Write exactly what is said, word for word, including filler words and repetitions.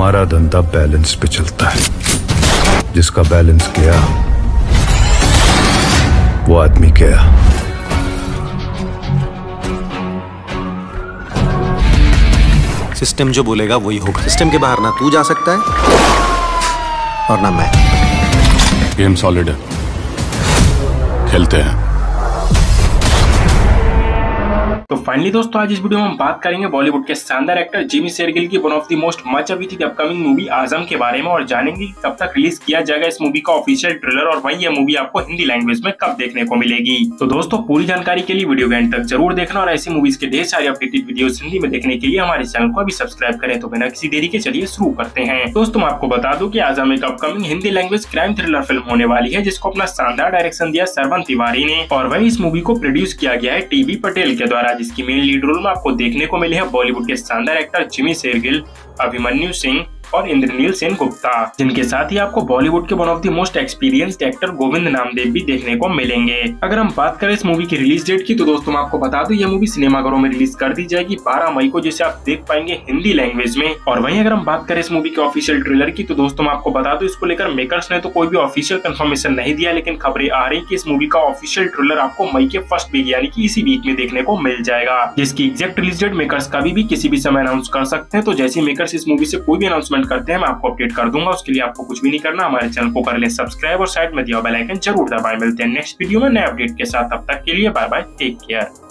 हमारा धंधा बैलेंस पे चलता है, जिसका बैलेंस गया वो आदमी गया। सिस्टम जो बोलेगा वही होगा। सिस्टम के बाहर ना तू जा सकता है और ना मैं। गेम सॉलिड है, खेलते हैं। तो फाइनली दोस्तों, आज इस वीडियो में हम बात करेंगे बॉलीवुड के शानदार एक्टर जिमी शेरगिल की one of the most much awaited upcoming movie Azam के बारे में और जानेंगे कब तक रिलीज किया जाएगा इस मूवी का ऑफिशियल ट्रेलर और वही यह मूवी आपको हिंदी लैंग्वेज में कब देखने को मिलेगी। तो दोस्तों, पूरी जानकारी के लिए वीडियो के एंड तक जरूर देखना और ऐसी मूवीज के ढेर सारे अपडेटेड वीडियो हिंदी में देखने के लिए हमारे चैनल को अभी सब्सक्राइब करें। तो बिना किसी देरी के चलिए शुरू करते हैं। दोस्तों, आपको बता दूं कि आजम एक upcoming Hindi language crime thriller film होने वाली है, जिसको अपना शानदार डायरेक्शन दिया श्रवन तिवारी ने और वही इस मूवी को प्रोड्यूस किया गया है टीवी पटेल के द्वारा, जिसकी मेन लीड रोल में आपको देखने को मिले हैं बॉलीवुड के शानदार एक्टर जिमी शेरगिल, अभिमन्यु सिंह और इंद्रनील सेन गुप्ता, जिनके साथ ही आपको बॉलीवुड के one of the most experienced actor Govind Namdev भी देखने को मिलेंगे। अगर हम बात करें इस मूवी की रिलीज डेट की, तो दोस्तों मैं आपको बता दूं यह मूवी सिनेमाघरों में रिलीज कर दी जाएगी बारह मई को, जिसे आप देख पाएंगे हिंदी लैंग्वेज में। और वहीं अगर हम बात करें इस मूवी के ऑफिशियल ट्रेलर की, तो दोस्तों मैं आपको बता दूं इसको लेकर मेकर्स ने तो कोई भी ऑफिशियल कंफर्मेशन नहीं दिया, लेकिन खबरें आ रही की इस मूवी का ऑफिशियल ट्रेलर आपको मई के फर्स्ट वीक यानी की इसी वीक में देखने को मिल जाएगा, जिसकी एग्जैक्ट रिलीज डेट मेकर्स का भी किसी भी समय अनाउंस कर सकते हैं। तो जैसे मेकर्स इस मूवी से कोई भी अनाउंसमेंट करते हैं मैं आपको अपडेट कर दूंगा। उसके लिए आपको कुछ भी नहीं करना, हमारे चैनल को कर लें सब्सक्राइब और साइड में दिया बेल आइकन जरूर दबाएं। मिलते हैं नेक्स्ट वीडियो में नए अपडेट के साथ, तब तक के लिए बाय बाय, टेक केयर।